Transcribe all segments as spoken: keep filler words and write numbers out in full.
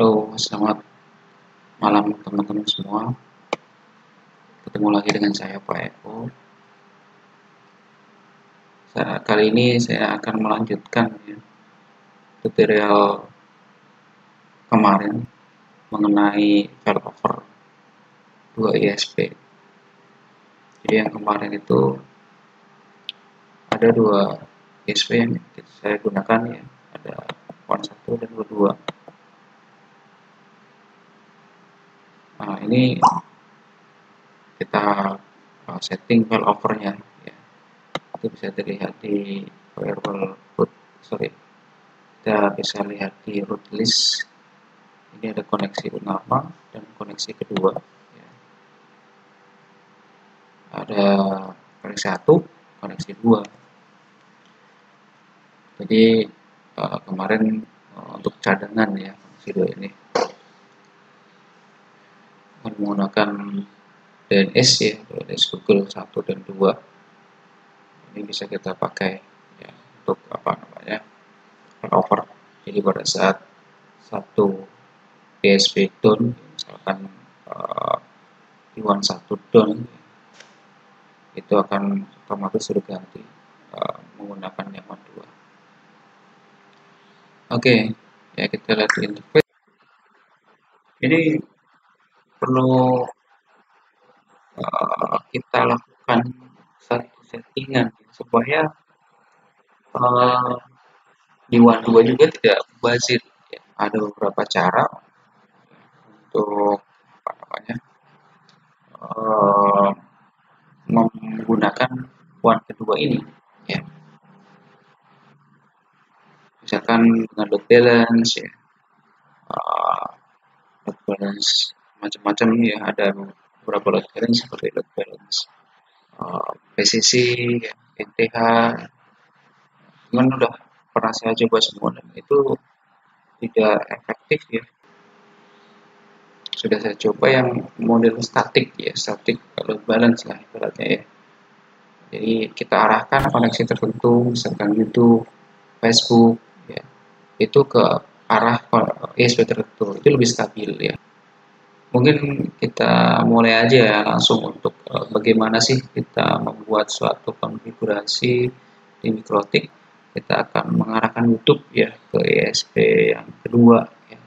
Halo, selamat malam teman-teman semua. Ketemu lagi dengan saya Pak Eko. Saya, kali ini saya akan melanjutkan ya, tutorial kemarin mengenai failover dua I S P. Jadi yang kemarin itu ada dua I S P yang saya gunakan ya, ada satu dan dua. Nah, ini kita setting failover-nya ya. Itu bisa dilihat di firewall root, sorry. Kita bisa lihat di root list. Ini ada koneksi utama dan koneksi kedua ya. Ada koneksi satu, koneksi dua. Jadi Uh, kemarin uh, untuk cadangan ya video ini akan menggunakan D N S ya, D N S Google satu dan dua. Ini bisa kita pakai ya, untuk apa namanya failover. Jadi pada saat satu I S P down, misalkan uh, I W A N satu down, itu akan otomatis diganti uh, menggunakan I W A N dua. Oke, okay, ya kita lihat interface. Ini perlu uh, kita lakukan satu settingan supaya uh, di I W A N dua juga tidak mubazir. Ya, ada beberapa cara untuk apa namanya uh, menggunakan I W A N kedua ini. Ya. Misalkan dengan load balance ya, uh, load balance macam-macam ya, ada beberapa load balance seperti load balance uh, P C C, ya, E T H, cuman udah pernah saya coba semua dan itu tidak efektif ya. Sudah saya coba yang model statik ya, statik load balance lah ibaratnya ya. Jadi kita arahkan koneksi tertentu, misalkan YouTube, Facebook, itu ke arah I S P tertentu, itu lebih stabil ya. Mungkin kita mulai aja ya, langsung untuk uh, bagaimana sih kita membuat suatu konfigurasi di MikroTik. Kita akan mengarahkan YouTube ya ke I S P yang kedua ya.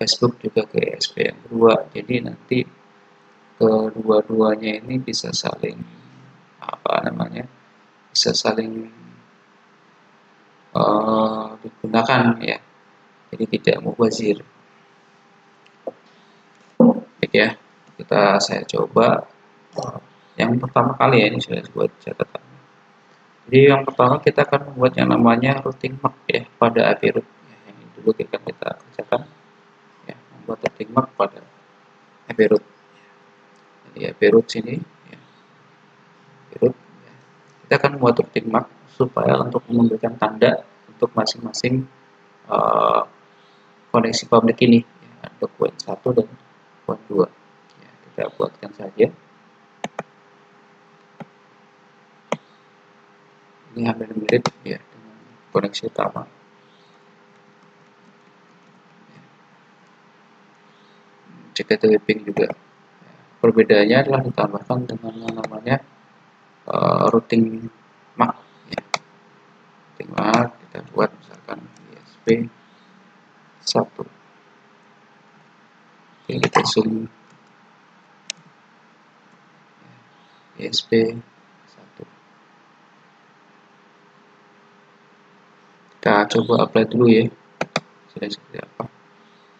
Facebook juga ke I S P yang kedua. Jadi nanti kedua-duanya ini bisa saling apa namanya? Bisa saling Uh, digunakan ya, jadi tidak mubazir. Baik ya, kita saya coba yang pertama kali ya, ini sudah buat catatan. Jadi yang pertama kita akan membuat yang namanya routing mark ya pada I P route. Ya, ini dulu kita kita kerjakan ya, membuat routing mark pada I P route. Jadi I P route sini ya. I P route ya. Kita akan membuat routing mark supaya untuk memberikan tanda untuk masing-masing uh, koneksi publik ini ya, untuk poin satu dan poin dua ya, kita buatkan saja. Ini hampir mirip ya dengan koneksi utama. Jika itu whipping juga ya, perbedaannya adalah ditambahkan dengan yang namanya uh, routing mark. Kita buat misalkan I S P satu. Oke, kita zoom I S P satu. Kita coba apply dulu ya, sudah seperti apa.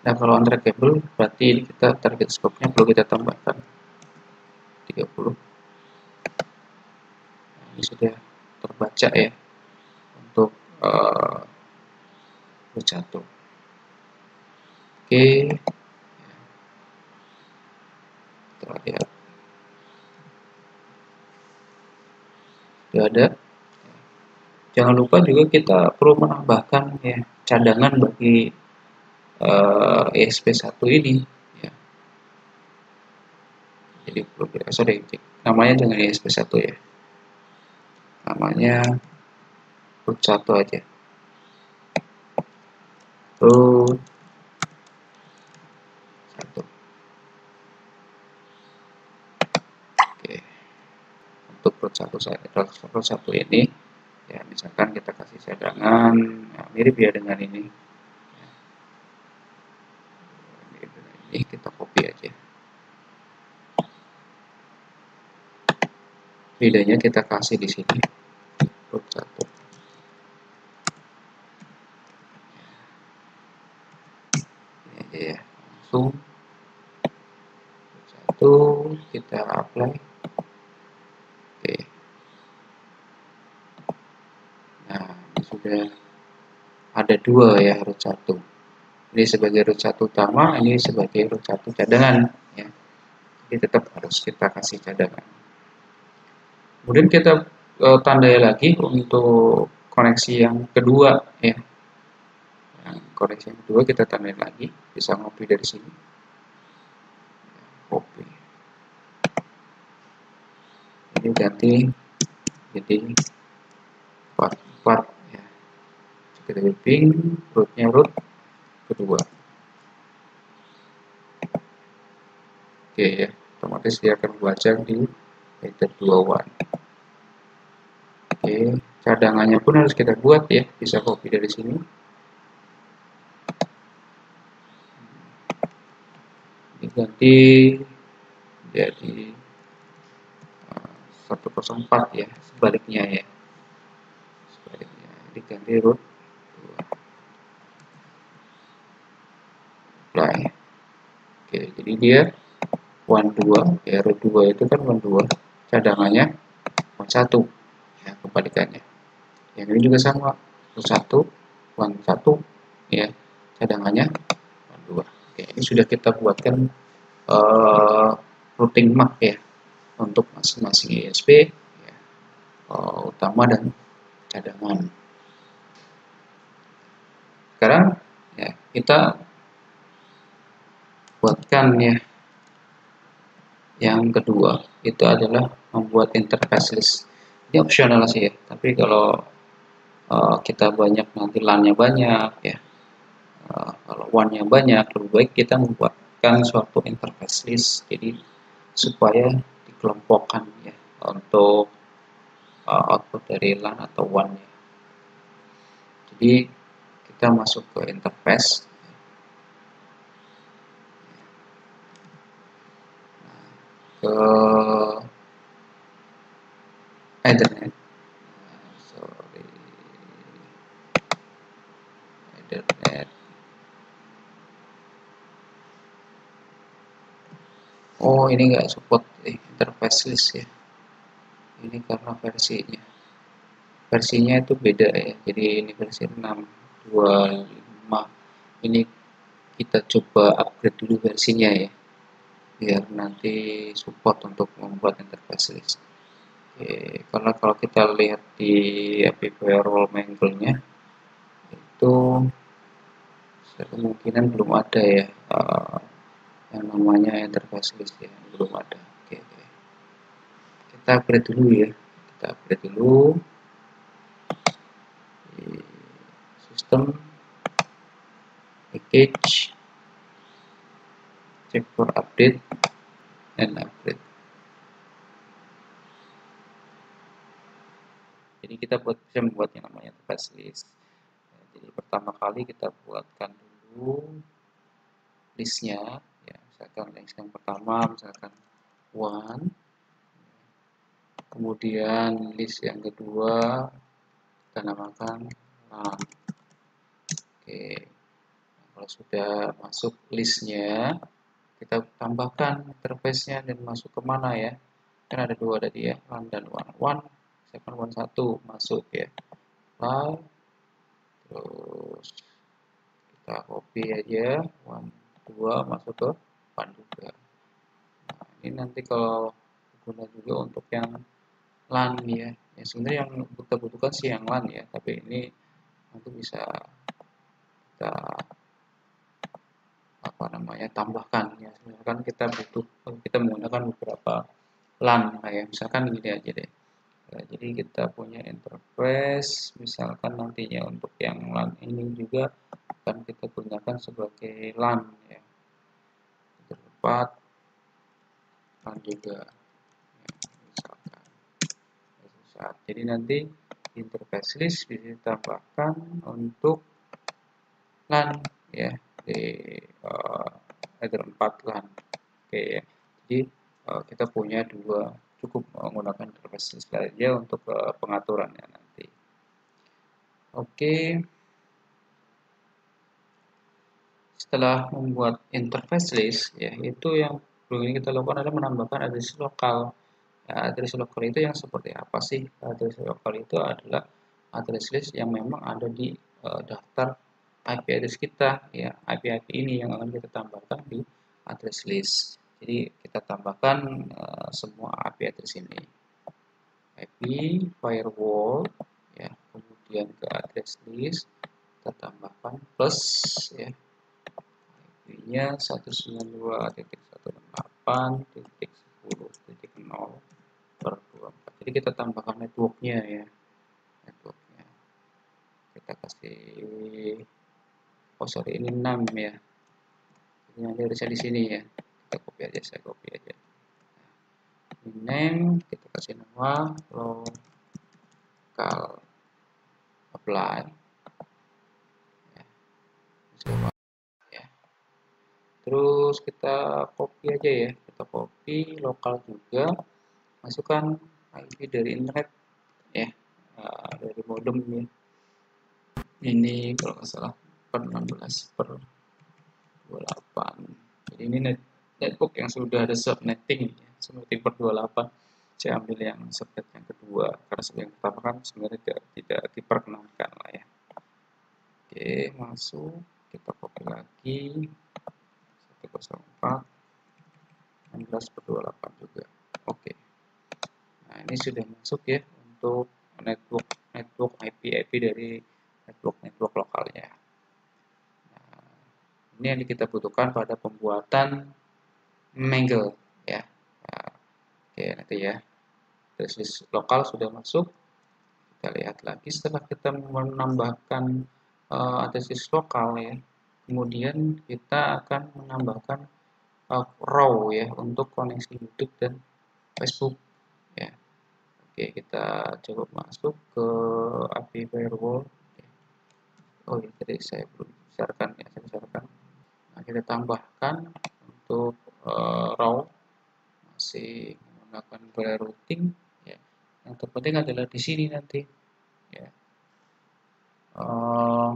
Nah, kalau untrackable berarti kita target scope-nya perlu kita tambahkan tiga puluh. Nah, ini sudah terbaca ya. Uh, jatuh. Oke, okay. Kita lihat sudah ada. Jangan lupa juga kita perlu menambahkan ya cadangan bagi uh, I S P satu ini ya. Jadi perlu kita, sorry, namanya jangan I S P satu ya, namanya root satu aja. Root seratus satu ini ya, misalkan kita kasih cadangan ya, mirip ya dengan ini ya. Ini kita copy aja, bedanya kita kasih di sini root satu. Ini aja ya, langsung satu kita apply. Ada dua ya root satu, ini sebagai root satu utama, ini sebagai root satu cadangan ya. Jadi tetap harus kita kasih cadangan. Kemudian kita e, tandai lagi untuk koneksi yang kedua ya. Yang koneksi yang kedua kita tandai lagi, bisa copy dari sini, copy. Ini ganti jadi part part. Kita ping rootnya root kedua, oke ya, otomatis dia akan baca di header dua satu. Oke, cadangannya pun harus kita buat ya, bisa copy dari sini, diganti jadi seratus empat ya, sebaliknya ya, sebaliknya diganti root. Oke, jadi dia satu dua, ya root dua itu kan satu dua, cadangannya satu ya, kebalikannya. Yang ini juga sama, root satu, satu satu, ya cadangannya dua. Oke, ini sudah kita buatkan uh, routing mark ya, untuk masing-masing I S P ya, uh, utama dan cadangan. Sekarang ya kita buatkan ya yang kedua, itu adalah membuat interface list. Ini opsional sih ya, tapi kalau uh, kita banyak nanti LAN-nya banyak ya, uh, kalau WAN-nya banyak, lebih baik kita membuatkan suatu interface list, jadi supaya dikelompokkan ya untuk uh, output dari LAN atau WAN-nya. Jadi kita masuk ke interface. Nah, ke Ethernet. Nah, sorry. Ethernet. Oh, ini enggak support eh, interface list ya. Ini karena versinya. Versinya itu beda ya. Jadi ini versi enam dua lima, ini kita coba upgrade dulu versinya ya, biar nanti support untuk membuat interface list. Oke, karena kalau kita lihat di I P-Firewall-Mangle-nya itu kemungkinan belum ada ya uh, yang namanya interface list ya, belum ada. Oke, oke. Kita upgrade dulu ya, kita upgrade dulu. Oke. System package, check for update and upgrade. Jadi kita buat, bisa membuat yang namanya interface list. Jadi pertama kali kita buatkan dulu listnya ya, misalkan list yang pertama misalkan one, kemudian list yang kedua kita namakan none. Oke, kalau sudah masuk listnya, kita tambahkan interface-nya dan masuk kemana ya? Kan ada dua tadi ya, LAN dan WAN. WAN, misalkan WAN satu masuk ya, LAN, terus kita copy aja, WAN dua masuk ke WAN juga. Nah, ini nanti kalau guna juga untuk yang LAN ya. Ya sebenarnya yang kita butuhkan sih yang LAN ya, tapi ini nanti bisa kita apa namanya tambahkan ya, misalkan kita butuh, kita menggunakan beberapa LAN kayak misalkan gini aja deh ya, jadi kita punya interface misalkan nantinya untuk yang LAN ini juga akan kita gunakan sebagai LAN ya, terdapat LAN juga ya, misalkan saat. Jadi nanti interface list bisa ditambahkan untuk LAN ya di uh, ada empat LAN. Oke ya. Jadi uh, kita punya dua, cukup menggunakan interface list saja untuk uh, pengaturannya nanti. Oke. Setelah membuat interface list ya, itu yang perlu ini kita lakukan adalah menambahkan address lokal. Ya, address lokal itu yang seperti apa sih? Address lokal itu adalah address list yang memang ada di uh, daftar I P address kita ya. I P I P ini yang akan kita tambahkan di address list. Jadi kita tambahkan uh, semua I P address ini. I P firewall ya, kemudian ke address list kita tambahkan plus ya. I P-nya seratus sembilan puluh dua titik seratus enam puluh delapan titik sepuluh titik nol. Jadi kita tambahkan networknya ya, networknya kita kasih, oh sorry ini enam ya, ini yang harusnya di sini ya, kita copy aja, saya copy aja. Ini name kita kasih nama lokal, apply ya. Ya. Terus kita copy aja ya, kita copy lokal juga, masukkan I P dari internet ya, uh, dari modem ya. Ini kalau nggak salah per enam belas per dua puluh delapan. Jadi ini net, netbook yang sudah ada subnetting ya, subnetting per dua puluh delapan. Saya ambil yang subnet yang kedua karena yang pertama kan sebenarnya tidak, tidak diperkenankan lah ya. Oke, masuk kita copy lagi seratus empat enam belas per dua puluh delapan juga. Oke. Nah, ini sudah masuk ya untuk network network I P I P dari network network lokalnya. Nah, ini yang kita butuhkan pada pembuatan mangle ya. Nah, oke nanti ya. Address lokal sudah masuk. Kita lihat lagi setelah kita menambahkan uh, address lokal ya. Kemudian kita akan menambahkan uh, row ya untuk koneksi YouTube dan Facebook. Ya. Oke, kita coba masuk ke I P Firewall. Oh ya, tadi saya belum besarkan ya, saya besarkan. Nah, kita tambahkan untuk uh, raw masih menggunakan gaya routing ya. Yang terpenting adalah di sini nanti ya. Uh,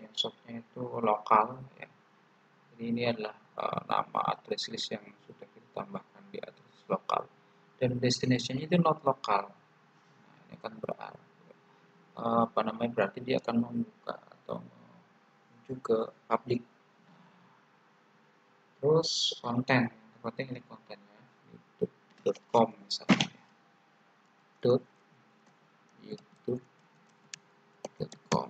yang shopnya itu lokal ya. Jadi ini adalah uh, nama address list yang sudah kita tambahkan di address lokal. Dan destination itu not lokal. Nah, ini akan berarti apa namanya, berarti dia akan membuka atau menuju ke public. Terus konten, yang penting ini kontennya youtube dot com misalnya. youtube dot com.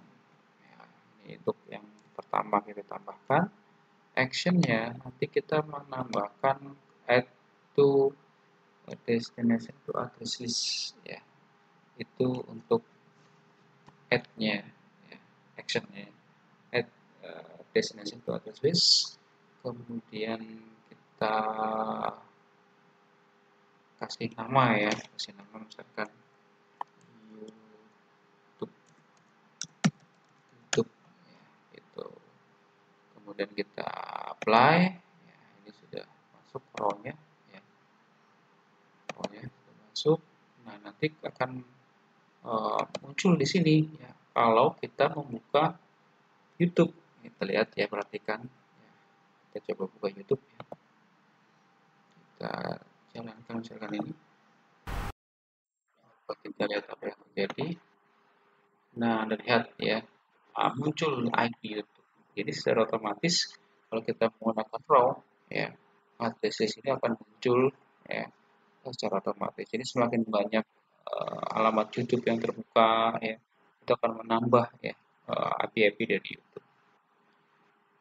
Ya, ini untuk yang pertama kita tambahkan. Actionnya nanti kita menambahkan add to destination to address list ya, itu untuk add-nya ya, action-nya add uh, destination to address list. Kemudian kita kasih nama ya, kasih nama misalkan YouTube YouTube ya, itu. Kemudian kita apply ya, ini sudah masuk row-nya. Masuk, nah nanti akan uh, muncul di sini ya, kalau kita membuka YouTube. Kita lihat ya, perhatikan. Kita coba buka YouTube ya. Kita jalankan misalkan ini. Kita lihat apa yang terjadi. Nah, Anda lihat ya, uh, muncul I P YouTube. Jadi secara otomatis kalau kita menggunakan raw ya, address list ini akan muncul ya, secara otomatis. Jadi semakin banyak uh, alamat YouTube yang terbuka ya, itu akan menambah ya uh, I P I P dari YouTube.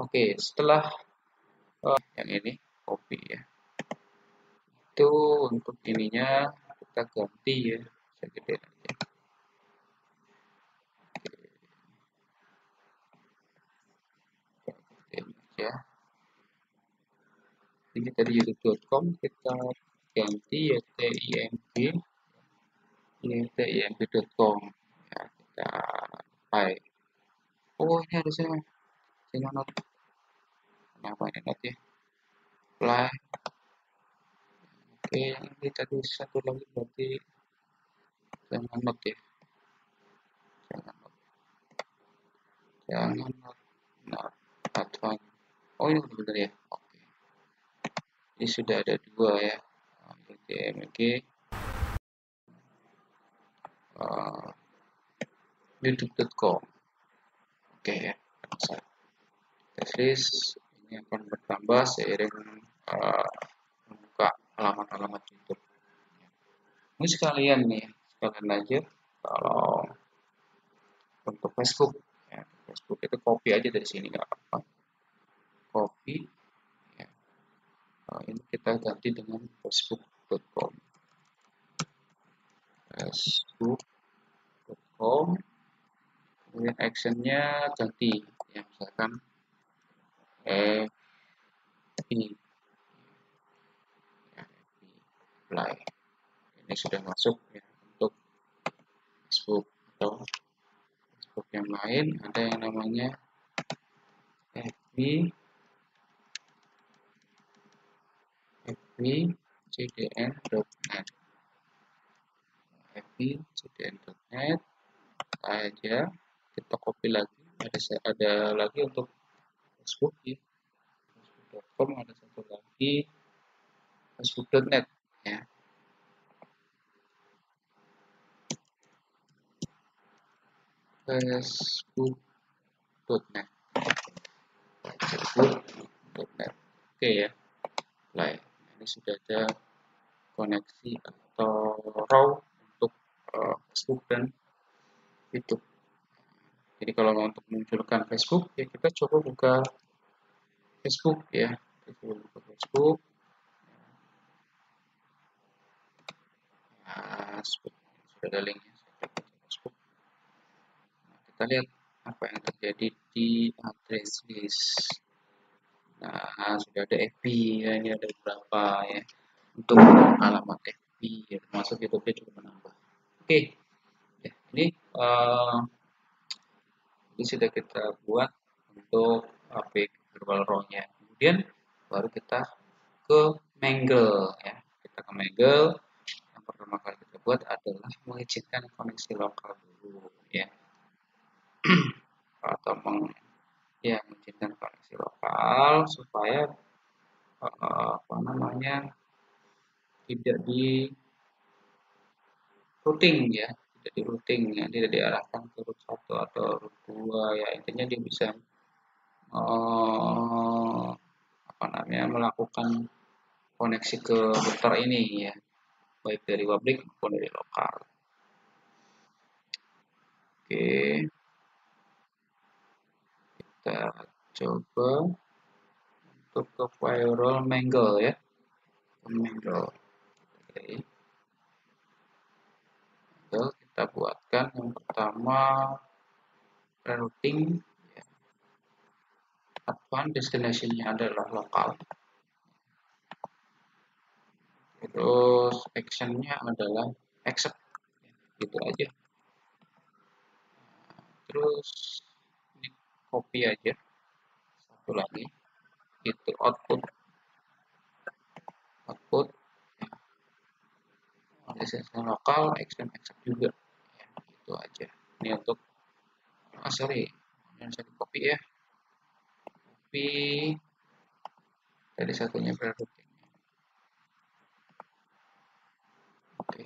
Oke, setelah uh, yang ini copy ya, itu untuk ininya kita ganti ya, saya gede aja. Oke ya, ini kita di youtube dot com kita ganti YTMP ini timp dot com ya, kita pakai. Oh ini harusnya dengan not, ini apa ini not ya, apply. Oke ini tadi satu lagi berarti dengan not ya, jangan not, jangan not, not advance. Oh ini benar ya, oke ini sudah ada dua ya, Y T M P. Uh, youtube dot com. Oke ya, list ini akan bertambah seiring uh, membuka alamat-alamat YouTube. Ini sekalian nih, sekalian aja kalau untuk Facebook ya, Facebook itu copy aja dari sini nggak apa-apa, copy ya. Uh, ini kita ganti dengan facebook dot com, facebook dot com, kemudian actionnya ganti ya, misalkan eh ini ya, apply. Ini sudah masuk ya, untuk Facebook atau Facebook yang lain ada yang namanya F B F B C D N dot net, I P C D N dot net aja, kita copy lagi. Ada ada lagi untuk Facebook ya, facebook dot com, ada satu lagi facebook dot net ya. facebook dot net facebook dot net oke ya, play. Ini sudah ada koneksi atau raw Facebook dan YouTube. Jadi kalau mau untuk munculkan Facebook ya, kita coba buka Facebook ya, kita coba buka Facebook. Nah, sudah ada linknya. Facebook. Nah, kita lihat apa yang terjadi di address list. Nah, sudah ada F B ya, ini ada berapa ya untuk alamat F B ya, termasuk YouTube-nya juga menambah. Oke, okay. Ya, ini uh, ini sudah kita buat untuk I P-Firewall-nya. Kemudian baru kita ke Mangle ya. Kita ke Mangle. Yang pertama kali kita buat adalah mengizinkan koneksi lokal dulu ya, atau meng, ya mengizinkan koneksi lokal supaya uh, apa namanya tidak di routing ya, tidak di routing ya, tidak diarahkan ke root satu atau root dua ya, intinya dia bisa uh, apa namanya melakukan koneksi ke router ini ya, baik dari public maupun dari lokal. Oke, kita coba untuk ke firewall mangle ya, mangle. Oke, kita buatkan yang pertama rerouting ya. Advanced destination-nya adalah lokal, terus action-nya adalah accept ya, gitu aja. Terus ini copy aja satu lagi, itu output output destinasi lokal, action accept juga ya, gitu aja. Ini untuk ah sorry ini bisa di copy ya, copy dari satunya prerouting. Oke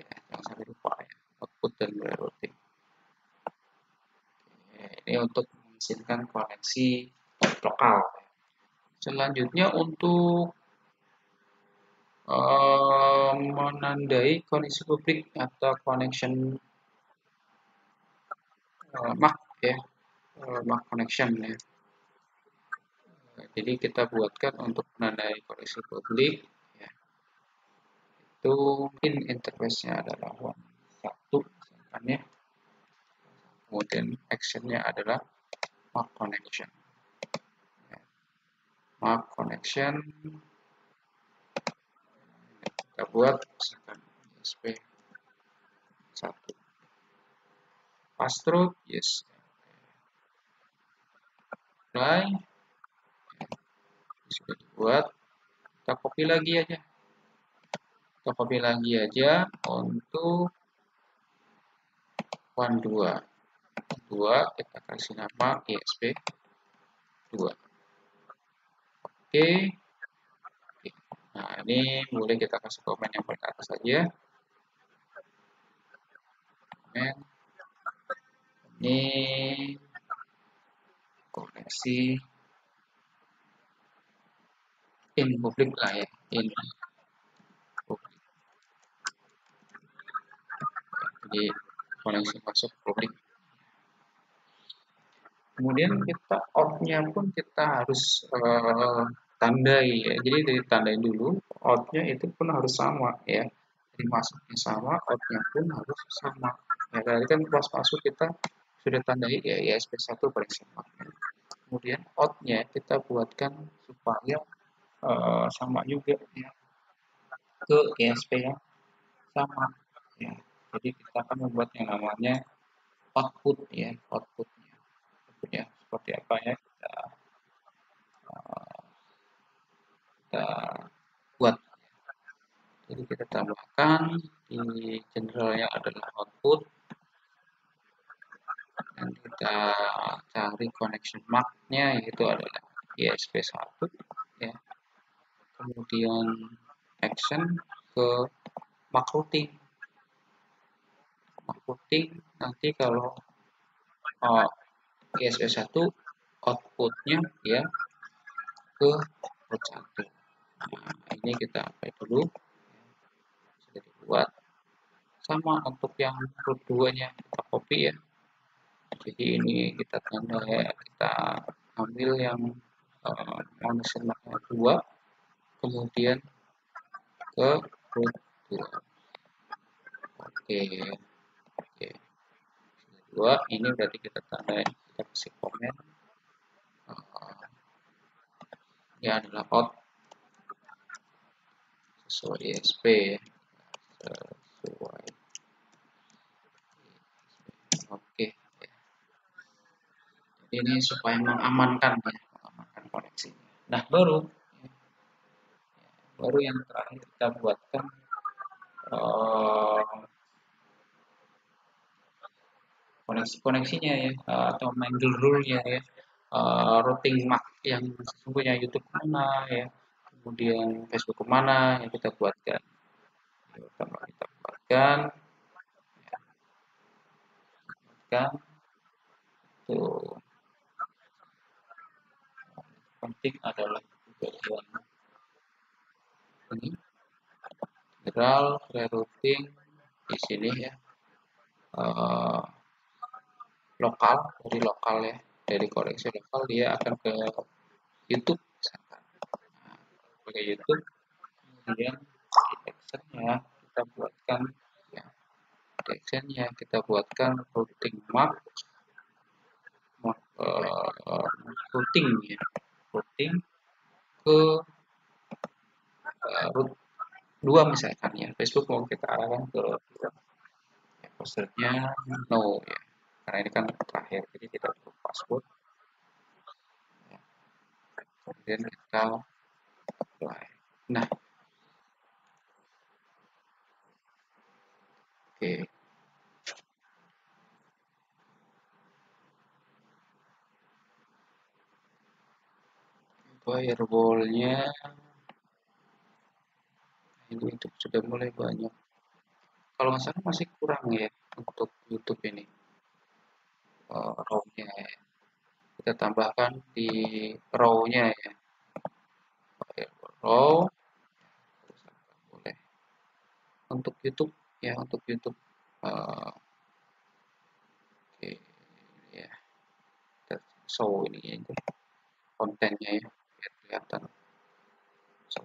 ya, jangan sampai lupa ya, output dan prerouting. Ini untuk mengizinkan koneksi lokal. Selanjutnya untuk Uh, menandai koneksi publik atau connection uh, mark ya, uh, mark connection ya. Uh, jadi kita buatkan untuk menandai koneksi publik ya. Itu mungkin interface-nya adalah one satu misalkan ya, kemudian action-nya adalah mark connection ya. Mark connection Kita buat misalkan I S P satu. Password, yes. Mulai. Sudah dibuat. Kita copy lagi aja. Kita copy lagi aja untuk one dua. dua kita kasih nama I S P dua. Oke. Okay. Okay. Nah, ini boleh kita kasih komen yang paling atas saja. Komen. Ini koneksi in public lah ya. In public. Jadi koneksi masuk public. Kemudian kita out-nya pun kita harus uh, tandai ya. Jadi dari tandai dulu, out-nya itu pun harus sama ya. Jadi masuknya sama, out-nya pun harus sama. Ya, tadi kan pas masuk kita sudah tandai ya I S P satu paling sama. Kemudian out-nya kita buatkan supaya uh, sama juga ya ke I S P yang sama ya. Jadi kita akan membuat yang namanya output ya, output ya seperti apa ya kita uh, kita buat. Jadi kita tambahkan di generalnya adalah output dan kita cari connection mark-nya itu adalah I S P satu ya, kemudian action ke MikroTik. MikroTik nanti kalau uh, I S P satu outputnya ya ke port satu. Nah, ini kita pakai dulu sudah dibuat sama untuk yang root dua nya kita copy ya. Jadi ini kita tanda ya, kita ambil yang uh, connection mark dua kemudian ke root dua. Oke, oke dua ini berarti kita tanda. Kita kasih komen uh, ini adalah out sesuai I S P sesuai I S P. Oke, jadi ini supaya mengamankan ya, mengamankan koneksinya. Nah baru ya, baru yang terakhir kita buatkan uh, koneksi-koneksinya ya, atau mangle rule-nya ya, uh, routing mark yang sesungguhnya YouTube mana ya, kemudian Facebook kemana yang kita buatkan, kita buatkan, ya. buatkan, tuh penting adalah tujuan ini, general rerouting di sini ya. Uh, lokal, dari lokal ya, dari koneksi lokal dia akan ke YouTube misalkan. Nah, ke YouTube kemudian actionnya kita buatkan ya, actionnya kita buatkan routing mark, mark uh, routing ya, routing ke uh, root dua misalkan ya, Facebook mau kita arahkan ke root dua ya, posternya no ya karena ini kan terakhir, jadi kita butuh password ya. Kemudian kita apply. Nah oke okay. Firewall-nya ini YouTube sudah mulai banyak, kalau nggak salah masih kurang ya untuk YouTube ini. Uh, row-nya ya. Kita tambahkan di row-nya ya, row boleh untuk YouTube ya, untuk YouTube uh, oke okay, ya kita show ini ya, kontennya ya biar kelihatan. So,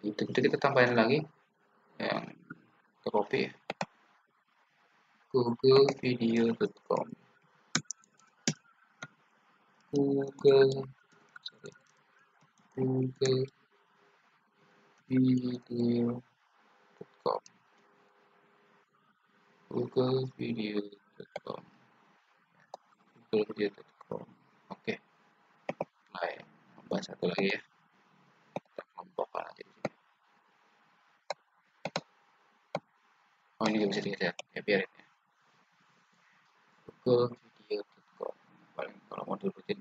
itu kita tambahin lagi yang ke copy ya, google video dot com Google sorry, Google Video dot com Google Video dot com Google Video dot com. Oke, nah, ya. Tambah satu lagi ya, kita kelompokkan aja. Oh, ini juga bisa dilihat ya, biarin ya. Google Video dot com paling kalau mau rutin.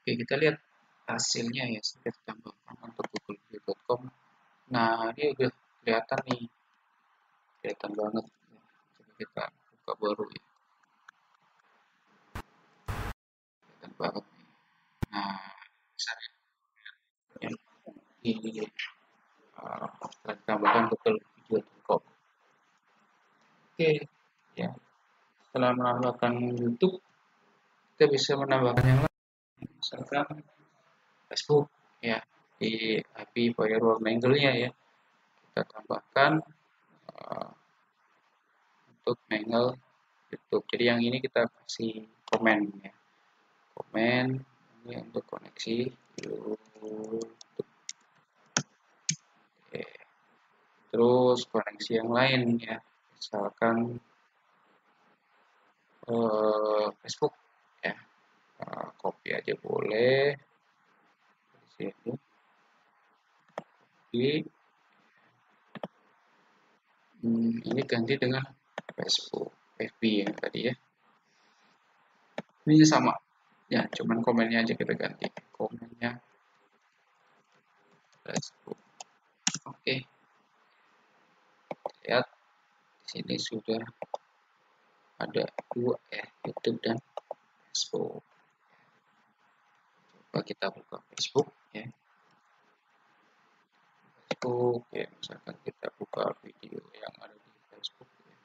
Oke, kita lihat hasilnya ya, sedikit tambahkan untuk google video dot com. Nah, dia udah kelihatan nih, kelihatan banget. Coba kita buka baru ya, kelihatan banget nih. Nah, misalnya ya, ini uh, kita tambahkan google video dot com. Oke ya, setelah menambahkan YouTube, kita bisa menambahkan yang lain, misalkan Facebook ya, di I P Firewall Mangle-nya ya, kita tambahkan uh, untuk mangle YouTube. Jadi yang ini kita kasih komen ya, komen ini untuk koneksi YouTube. Oke. Terus koneksi yang lain ya, misalkan uh, Facebook ya, uh, copy aja boleh. Jadi, hmm, ini ganti dengan Facebook F B yang tadi ya. Ini sama ya, cuman komennya aja kita ganti, komennya Facebook. Oke, lihat di sini sudah ada dua ya, YouTube dan Facebook. Coba kita buka Facebook ya, Facebook ya, misalkan kita buka video yang ada di Facebook ya.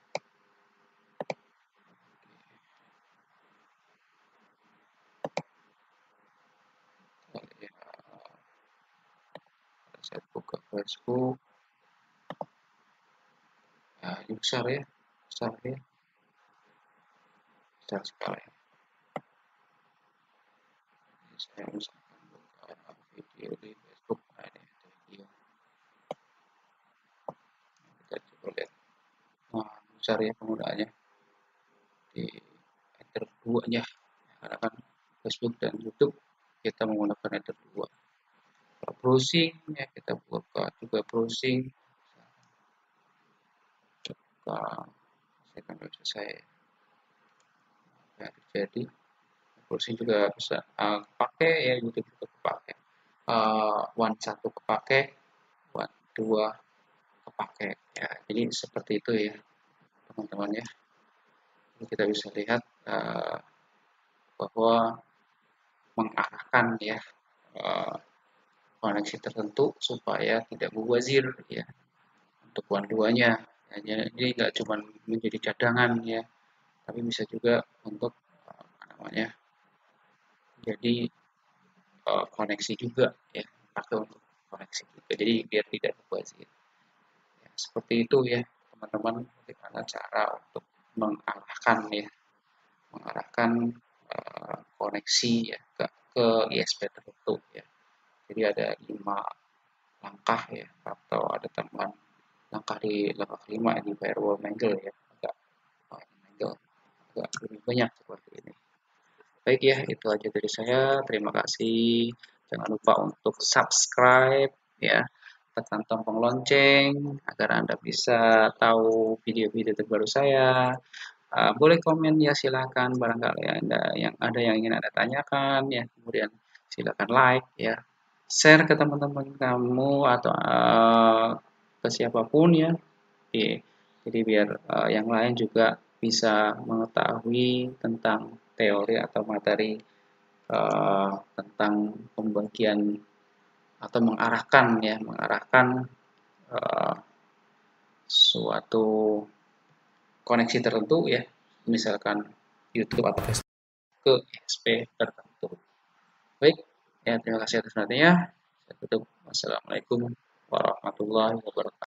Oke. Saya buka Facebook, nah ini besar ya, besar ya, besar sekali ya. Saya misalkan buka video di Facebook, nah ini ada video, kita coba lihat, nah besar ya penggunaannya, di enter dua nya, karena kan Facebook dan YouTube kita menggunakan enter dua. Kalau browsing ya, kita buka juga browsing, buka, saya akan selesai yang terjadi. Browsing juga bisa uh, kepake ya, YouTube juga kepake, uh, one satu kepake, one dua kepake ya. Jadi seperti itu ya teman-teman ya. Ini kita bisa lihat uh, bahwa mengarahkan ya uh, koneksi tertentu supaya tidak mubazir ya untuk one duanya. Jadi ini nggak cuma menjadi cadangan ya, tapi bisa juga untuk uh, apa namanya, jadi uh, koneksi juga ya, pakai untuk koneksi juga, jadi biar tidak mubazir ya, seperti itu ya teman-teman, bagaimana cara untuk mengarahkan ya, mengarahkan uh, koneksi ya ke, ke I S P tertentu ya. Jadi ada lima langkah ya, atau ada tambahan langkah di langkah kelima di firewall mangle ya, agak mangle agak lebih banyak seperti ini. Baik ya, itu aja dari saya. Terima kasih. Jangan lupa untuk subscribe ya. Tekan tombol lonceng agar Anda bisa tahu video-video terbaru saya. Uh, boleh komen ya, silakan, barangkali Anda yang ada yang ingin Anda tanyakan ya. Kemudian silakan like ya. Share ke teman-teman kamu atau uh, ke siapapun ya. Oke. Jadi biar uh, yang lain juga bisa mengetahui tentang teori atau materi uh, tentang pembagian atau mengarahkan ya, mengarahkan uh, suatu koneksi tertentu ya, misalkan YouTube atau Facebook ke I S P tertentu. Baik ya, terima kasih atas perhatiannya. Saya tutup. Wassalamualaikum warahmatullahi wabarakatuh.